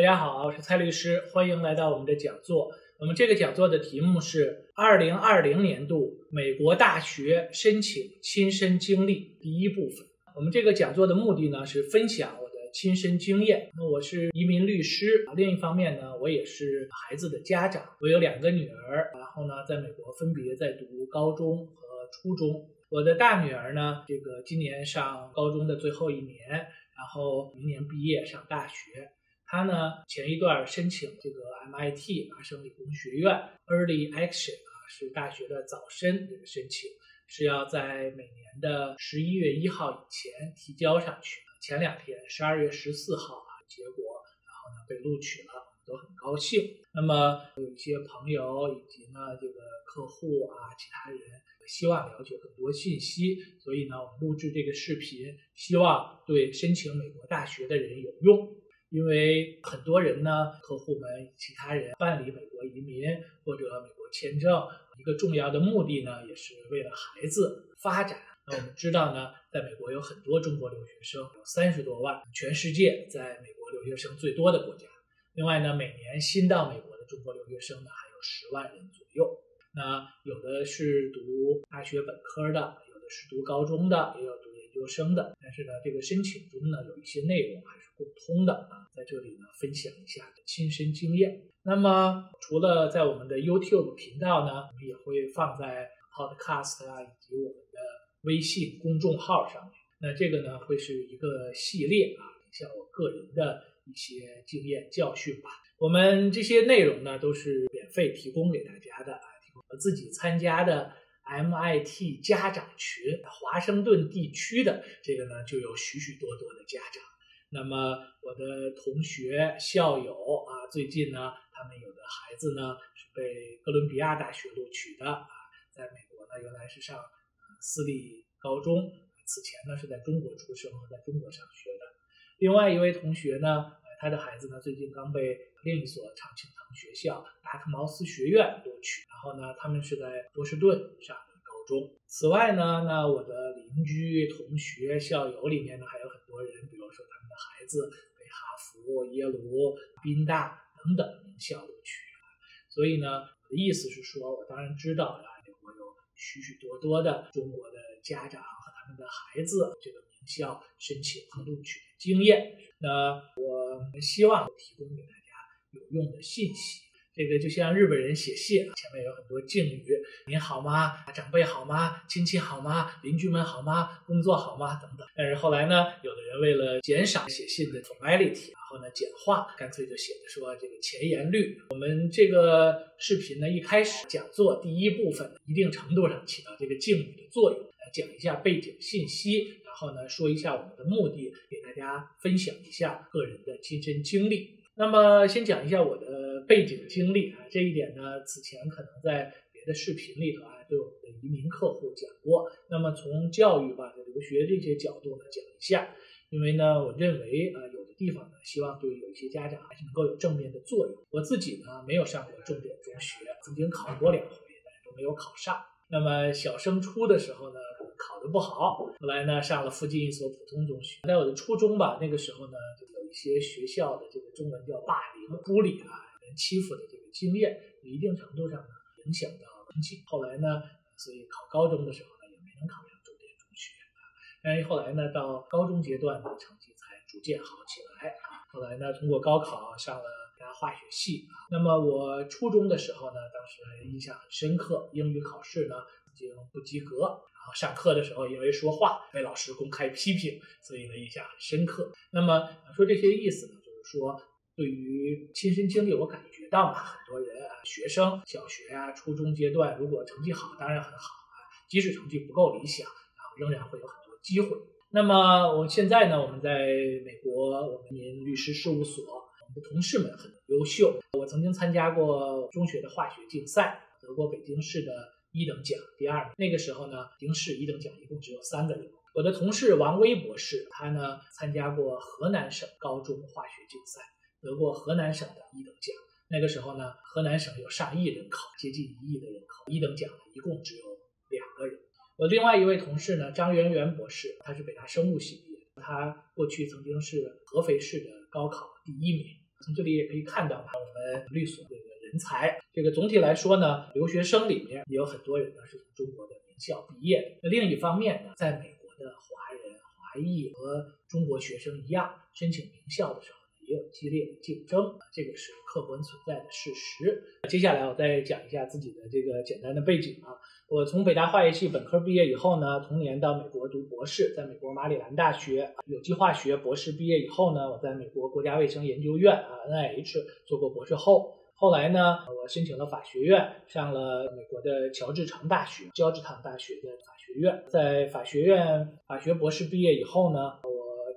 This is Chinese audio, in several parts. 大家好，我是蔡律师，欢迎来到我们的讲座。我们这个讲座的题目是2020年度美国大学申请亲身经历第一部分。我们这个讲座的目的呢是分享我的亲身经验。那我是移民律师，另一方面呢我也是孩子的家长，我有两个女儿，然后呢在美国分别在读高中和初中。我的大女儿呢今年上高中的最后一年，然后明年毕业上大学。他呢前一段申请MIT 麻省理工学院 Early Action 是大学的早申，这个申请是要在每年的11月1号以前提交上去。前两天12月14号结果然后呢被录取了，都很高兴。那么有一些朋友以及呢客户其他人希望了解更多信息，所以呢我们录制这个视频，希望对申请美国大学的人有用。因为很多人呢，客户们、其他人办理美国移民或者美国签证，一个重要的目的呢，也是为了孩子发展。那我们知道呢，在美国有很多中国留学生，有30多万，全世界在美国留学生最多的国家。另外呢，每年新到美国的中国留学生呢，还有10万人左右。那有的是读大学本科的，有的是读高中的，也有读研究生的。但是呢，这个申请中呢，有一些内容还是共通的在这里呢分享一下亲身经验。那么除了在我们的 YouTube 频道呢，我们也会放在 Podcast 以及我们的微信公众号上面。那这个呢会是一个系列像我个人的一些经验教训吧。我们这些内容呢都是免费提供给大家的，提供我自己参加的MIT 家长群，华盛顿地区的就有许许多多的家长。那么我的同学校友最近呢他们有的孩子呢是被哥伦比亚大学录取的在美国呢原来是上私立高中，此前呢是在中国出生和在中国上学的。另外一位同学呢他的孩子呢最近刚被另一所常青藤学校达特茅斯学院录取，然后呢他们是在波士顿上的高中。此外呢我的邻居同学校友里面呢还有很多人，比如说他们的孩子被哈佛、耶鲁、宾大等等名校录取。所以呢我的意思是说，我当然知道美国有许许多多的中国的家长和他们的孩子名校申请和录取的经验。那我希望提供给大家有用的信息。就像日本人写信前面有很多敬语，您好吗，长辈好吗，亲戚好吗，邻居们好吗，工作好吗等等。但是后来呢有的人为了减少写信的 formality， 然后呢简化，干脆就写的说前言律。我们这个视频呢一开始讲座第一部分一定程度上起到敬语的作用，讲一下背景信息，然后呢说一下我们的目的，给大家分享一下个人的亲身经历。那么先讲一下我的背景经历这一点呢此前可能在别的视频里头对我们的移民客户讲过。那么从教育留学这些角度呢讲一下，因为呢我认为有的地方呢希望对有一些家长还是能够有正面的作用。我自己呢没有上过重点中学，曾经考过2回但是都没有考上。那么小升初的时候呢考得不好，后来呢上了附近一所普通中学。在我的初中那个时候呢有一些学校的中文叫霸凌、孤立人欺负的经验，一定程度上呢影响到成绩。后来呢所以考高中的时候呢也没能考上重点中学，但是后来呢到高中阶段呢成绩才逐渐好起来。后来呢通过高考上了化学系。那么我初中的时候呢当时印象很深刻，英语考试呢已经不及格，然后上课的时候因为说话被老师公开批评，所以呢印象很深刻。那么说这些意思呢说对于亲身经历，我感觉到很多人学生小学初中阶段如果成绩好当然很好即使成绩不够理想仍然会有很多机会。那么我现在呢我们在美国我们律师事务所，我们的同事们很优秀。我曾经参加过中学的化学竞赛，得过北京市的1等奖第2名。那个时候呢北京市1等奖一共只有3个人。我的同事王威博士，他呢参加过河南省高中化学竞赛，得过河南省的1等奖。那个时候呢，河南省有上亿人口，接近1亿的人口，1等奖呢一共只有2个人。我另外一位同事呢，张媛媛博士，他是北大生物系毕业，他过去曾经是合肥市的高考第1名，从这里也可以看到我们律所这个人才，这个总体来说呢，留学生里面也有很多人呢是从中国的名校毕业的。那另一方面呢，在美国的华人、华裔和中国学生一样，申请名校的时候也有激烈的竞争，这个是客观存在的事实。接下来我再讲一下自己的这个简单的背景啊。我从北大化学系本科毕业以后呢，同年到美国读博士，在美国马里兰大学有机化学博士毕业以后呢，我在美国国家卫生研究院NIH 做过博士后。后来呢，我申请了法学院，上了美国的乔治城大学的法学院，在法学院法学博士毕业以后呢，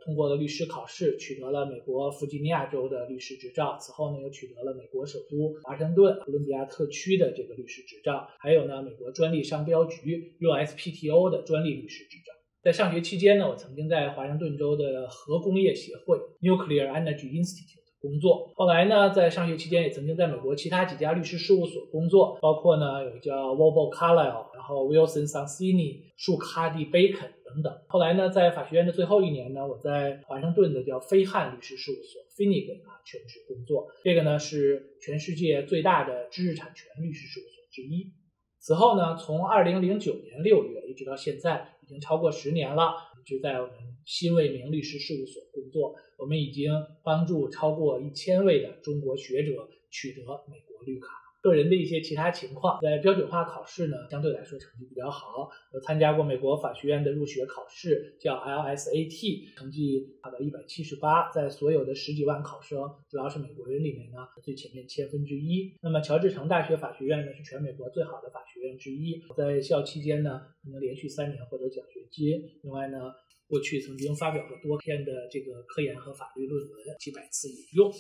通过了律师考试，取得了美国弗吉尼亚州的律师执照。此后呢，又取得了美国首都华盛顿哥伦比亚特区的这个律师执照，还有呢，美国专利商标局 USPTO 的专利律师执照。在上学期间呢，我曾经在华盛顿州的核工业协会 Nuclear Energy Institute 工作。后来呢，在上学期间也曾经在美国其他几家律师事务所工作，包括呢有叫 Wobo Carlyle， 然后 Wilson Sonsini、 树卡蒂 Bacon等等。后来呢，在法学院的最后一年呢，我在华盛顿的叫菲汉律师事务所 Finnegan 全职工作。这个呢是全世界最大的知识产权律师事务所之一。此后呢，从2009年6月一直到现在，已经超过10年了，一直在我们新未名律师事务所工作。我们已经帮助超过1000位的中国学者取得美国绿卡。个人的一些其他情况，在标准化考试呢，相对来说成绩比较好。我参加过美国法学院的入学考试，叫 LSAT， 成绩达到178，在所有的10几万考生，主要是美国人里面呢，最前面1/1000。那么乔治城大学法学院呢，是全美国最好的法学院之一。在校期间呢，能连续3年获得奖学金。另外呢，过去曾经发表过多篇的这个科研和法律论文，几百次引用。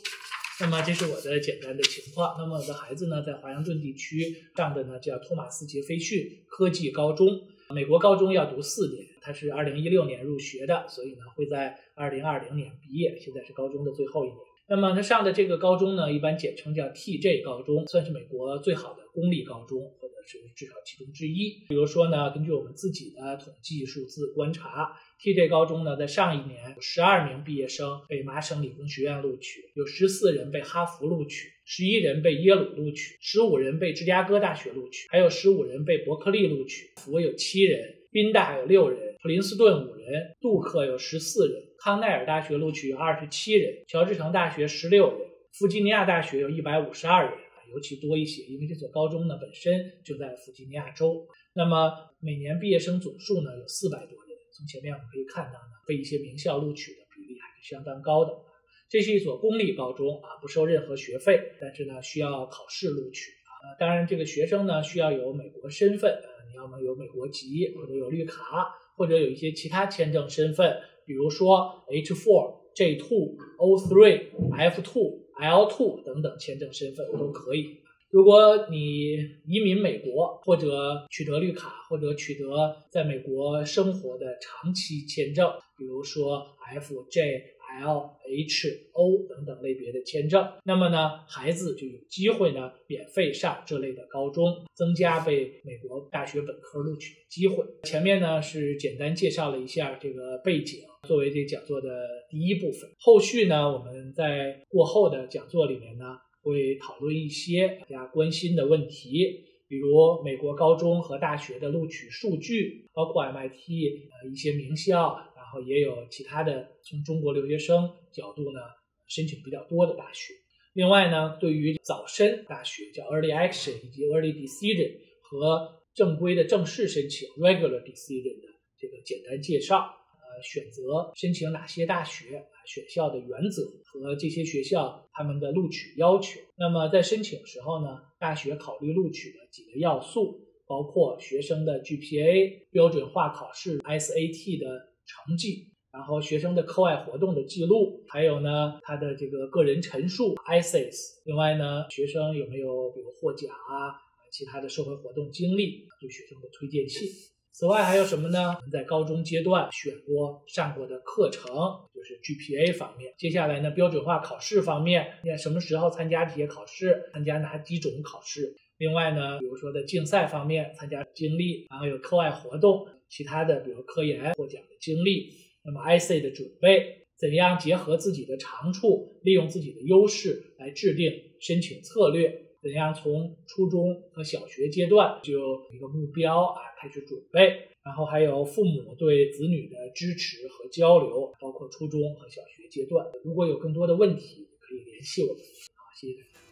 那么这是我的简单的情况。那么我的孩子呢，在华盛顿地区上的呢叫托马斯杰斐逊科技高中。美国高中要读4年，他是2016年入学的，所以呢会在2020年毕业，现在是高中的最后一年。那么他上的这个高中呢，一般简称叫 TJ 高中，算是美国最好的公立高中，或者是至少其中之一。比如说呢，根据我们自己的统计数字观察， TJ 高中呢，在上一年有12名毕业生被麻省理工学院录取，有14人被哈佛录取，11人被耶鲁录取，15人被芝加哥大学录取，还有15人被伯克利录取，福有7人，宾大有6人，普林斯顿5人，杜克有14人，康奈尔大学录取有27人，乔治城大学16人，弗吉尼亚大学有152人，尤其多一些，因为这所高中呢本身就在弗吉尼亚州。那么每年毕业生总数呢有400多人，从前面我们可以看到呢，被一些名校录取的比例还是相当高的。这是一所公立高中不收任何学费，但是呢需要考试录取当然这个学生呢需要有美国身份你要么有美国籍，或者有绿卡，或者有一些其他签证身份，比如说 H4、J2、O3、F2、L2 等等签证身份都可以。如果你移民美国，或者取得绿卡，或者取得在美国生活的长期签证，比如说 F、J、L、H、O 等等类别的签证，那么呢，孩子就有机会呢免费上这类的高中，增加被美国大学本科录取的机会。前面呢是简单介绍了一下这个背景，作为这讲座的第一部分。后续呢，我们在过后的讲座里面呢，会讨论一些大家关心的问题，比如美国高中和大学的录取数据，包括 MIT 一些名校，然后也有其他的从中国留学生角度呢申请比较多的大学。另外呢，对于早申大学叫 Early Action 以及 Early Decision 和正规的正式申请 Regular Decision 的这个简单介绍，选择申请哪些大学，选校的原则和这些学校他们的录取要求。那么在申请时候呢，大学考虑录取的几个要素，包括学生的 GPA、 标准化考试 SAT 的成绩，然后学生的课外活动的记录，还有呢他的这个个人陈述 Essays， 另外呢学生有没有比如获奖其他的社会活动经历，对学生的推荐信。此外还有什么呢？我们在高中阶段选过上过的课程，就是 GPA 方面。接下来呢，标准化考试方面，什么时候参加这些考试，参加哪几种考试。另外呢，比如说在竞赛方面参加经历，然后有课外活动，其他的比如科研获奖的经历。那么 IC 的准备，怎样结合自己的长处，利用自己的优势来制定申请策略，怎样从初中和小学阶段就有一个目标啊开始准备，然后还有父母对子女的支持和交流，包括初中和小学阶段。如果有更多的问题，可以联系我们。好，谢谢大家。